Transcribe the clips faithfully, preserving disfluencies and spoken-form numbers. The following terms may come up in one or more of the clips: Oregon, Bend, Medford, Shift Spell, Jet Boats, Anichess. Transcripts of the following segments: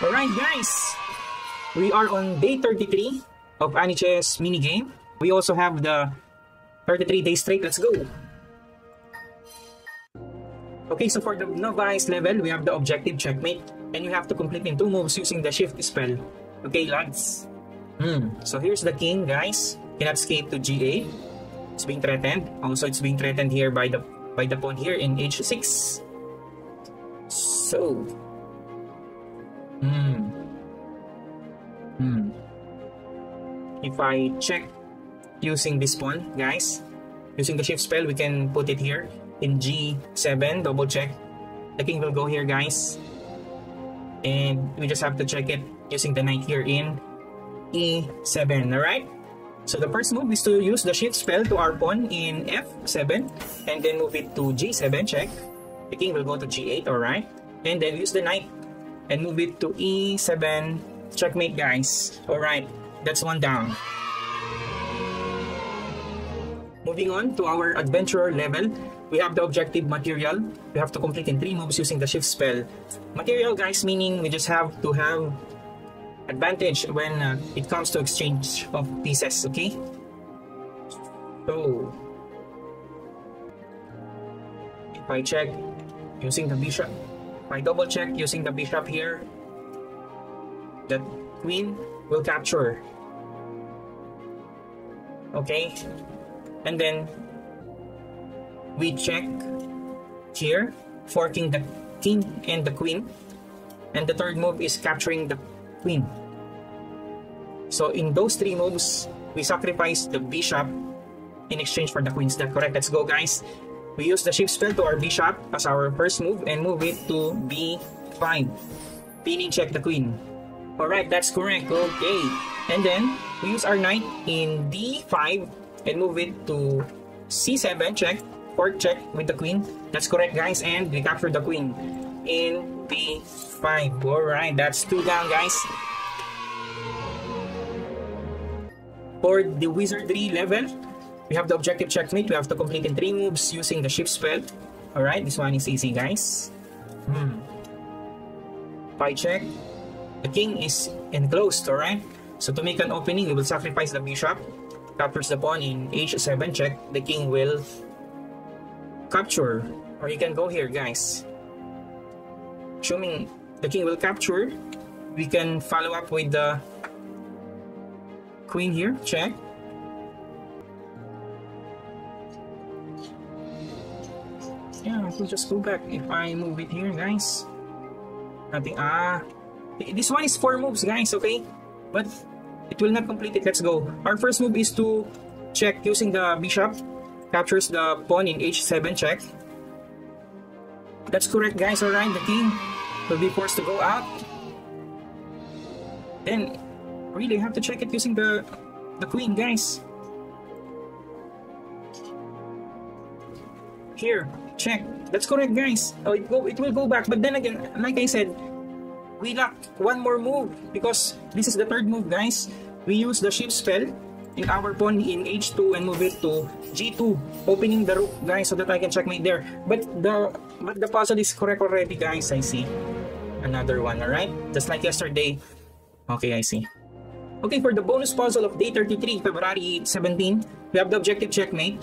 Alright guys, we are on day thirty-three of Anichess minigame. We also have the thirty-three day straight. Let's go! Okay, so for the novice level, we have the objective checkmate, and you have to complete in two moves using the shift spell. Okay lads, mm. So here's the king guys, cannot escape to G A. It's being threatened. Also it's being threatened here by the by the pawn here in H six. So Hmm. Hmm. If I check using this pawn, guys, using the shift spell, we can put it here in G seven, double check. The king will go here, guys. And we just have to check it using the knight here in E seven, alright? So the first move is to use the shift spell to our pawn in F seven and then move it to G seven, check. The king will go to G eight, alright? And then use the knight and move it to E seven, checkmate guys. Alright, that's one down. Moving on to our adventurer level, we have the objective material. We have to complete in three moves using the shift spell. Material guys, meaning we just have to have advantage when uh, it comes to exchange of pieces, okay? So, if I check using the bishop, I double check using the bishop here, the queen will capture. Okay, and then we check here, forking the king and the queen, and the third move is capturing the queen. So in those three moves, we sacrifice the bishop in exchange for the queen. Is that correct? Let's go guys. We use the shift spell to our bishop as our first move and move it to B five. Pinning check the queen. Alright, that's correct. Okay. And then, we use our knight in D five and move it to C seven. Check. Fork check with the queen. That's correct, guys. And we capture the queen in B five. Alright, that's two down, guys. For the wizardry level, we have the objective checkmate. We have to complete in three moves using the shift spell. Alright, this one is easy, guys. Hmm. If I check, the king is enclosed, alright? So to make an opening, we will sacrifice the bishop. Captures the pawn in H seven, check. The king will capture. Or you can go here, guys. Assuming the king will capture, we can follow up with the queen here, check. Yeah, I will just go back if I move it here, guys. Nothing. Ah, this one is four moves, guys, okay? But it will not complete it. Let's go. Our first move is to check using the bishop. Captures the pawn in H seven, check. That's correct, guys, alright? The king will be forced to go out. Then, really, have to check it using the, the queen, guys. Here. Check. That's correct, guys. Oh, it, go, it will go back. But then again, like I said, we lack one more move because this is the third move, guys. We use the shift spell in our pawn in H two and move it to G two, opening the rook, guys, so that I can checkmate there. But the but the puzzle is correct already, guys. I see. Another one, alright? Just like yesterday. Okay, I see. Okay, for the bonus puzzle of day thirty-three, February seventeenth, we have the objective checkmate.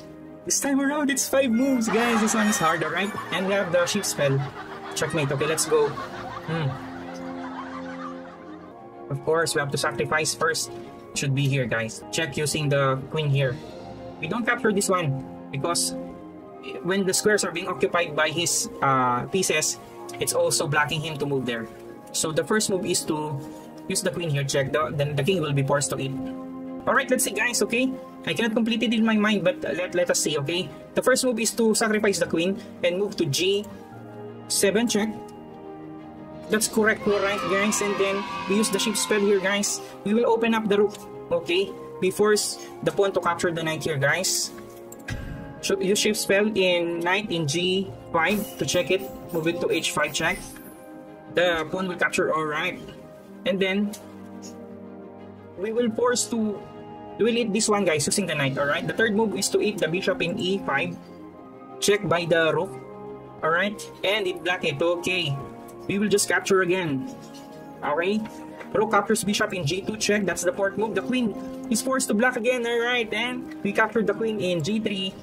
This time around, it's five moves, guys. This one is hard, alright? And we have the shift spell. Checkmate. Okay, let's go. Hmm. Of course, we have to sacrifice first. It should be here, guys. Check using the queen here. We don't capture this one because when the squares are being occupied by his uh, pieces, it's also blocking him to move there. So the first move is to use the queen here. Check. The, then the king will be forced to eat. Alright, let's see, guys, okay? I cannot complete it in my mind, but let, let us see, okay? The first move is to sacrifice the queen and move to G seven, check. That's correct, alright, guys? And then, we use the shift spell here, guys. We will open up the rook, okay? We force the pawn to capture the knight here, guys. Use shift spell in knight in G five to check it. Move it to H five, check. The pawn will capture, alright. And then, we will force to... We will eat this one, guys, using the knight, alright? The third move is to eat the bishop in E five. Check by the rook, alright? And it blocked it, okay. We will just capture again. Okay? Rook captures bishop in G two check. That's the fourth move. The queen is forced to block again. Alright, and we captured the queen in G three.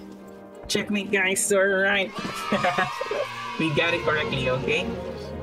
Checkmate, guys. Alright. We got it correctly, okay?